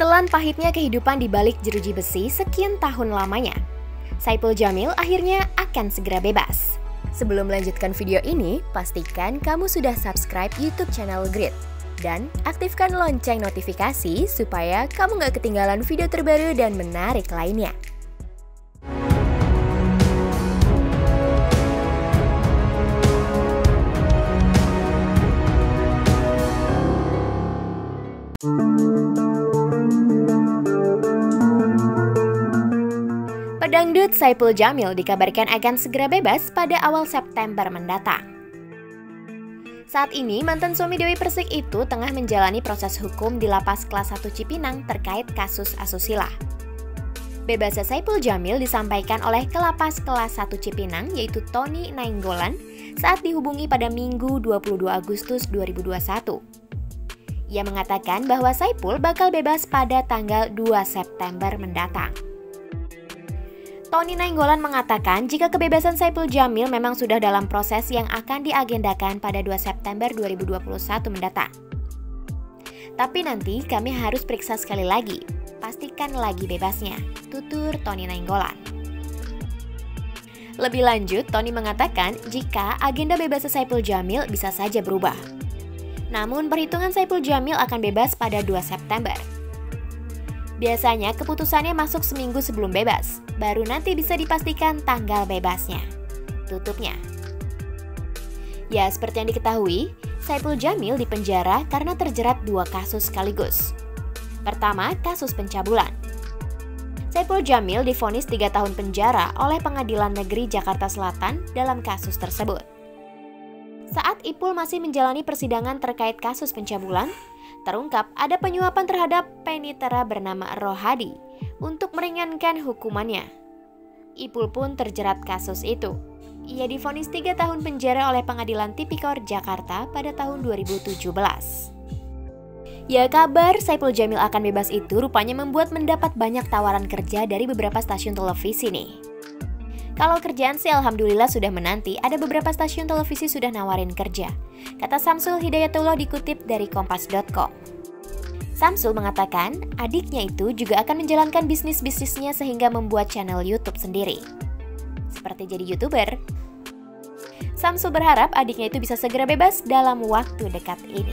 Telan pahitnya kehidupan di balik jeruji besi sekian tahun lamanya, Saipul Jamil akhirnya akan segera bebas. Sebelum melanjutkan video ini, pastikan kamu sudah subscribe YouTube channel Grid dan aktifkan lonceng notifikasi supaya kamu nggak ketinggalan video terbaru dan menarik lainnya. Pedangdut Saipul Jamil dikabarkan akan segera bebas pada awal September mendatang. Saat ini, mantan suami Dewi Persik itu tengah menjalani proses hukum di Lapas Kelas 1 Cipinang terkait kasus asusila. Bebasnya Saipul Jamil disampaikan oleh Kalapas Kelas 1 Cipinang yaitu Tony Nainggolan saat dihubungi pada Minggu 22 Agustus 2021. Ia mengatakan bahwa Saipul bakal bebas pada tanggal 2 September mendatang. Tony Nainggolan mengatakan jika kebebasan Saipul Jamil memang sudah dalam proses yang akan diagendakan pada 2 September 2021 mendatang. Tapi nanti kami harus periksa sekali lagi, pastikan lagi bebasnya, tutur Tony Nainggolan. Lebih lanjut, Tony mengatakan jika agenda bebas Saipul Jamil bisa saja berubah. Namun perhitungan Saipul Jamil akan bebas pada 2 September. Biasanya keputusannya masuk seminggu sebelum bebas, baru nanti bisa dipastikan tanggal bebasnya, tutupnya. Ya, seperti yang diketahui, Saipul Jamil dipenjara karena terjerat dua kasus sekaligus. Pertama, kasus pencabulan. Saipul Jamil divonis 3 tahun penjara oleh Pengadilan Negeri Jakarta Selatan dalam kasus tersebut. Saat Ipul masih menjalani persidangan terkait kasus pencabulan, terungkap ada penyuapan terhadap penitera bernama Rohadi untuk meringankan hukumannya. Ipul pun terjerat kasus itu. Ia divonis 3 tahun penjara oleh Pengadilan Tipikor Jakarta pada tahun 2017. Ya, kabar Saipul Jamil akan bebas itu rupanya membuat mendapat banyak tawaran kerja dari beberapa stasiun televisi nih. Kalau kerjaan sih alhamdulillah sudah menanti, ada beberapa stasiun televisi sudah nawarin kerja, kata Samsul Hidayatullah dikutip dari Kompas.com. Samsul mengatakan adiknya itu juga akan menjalankan bisnisnya sehingga membuat channel YouTube sendiri. Seperti jadi YouTuber. Samsul berharap adiknya itu bisa segera bebas dalam waktu dekat ini.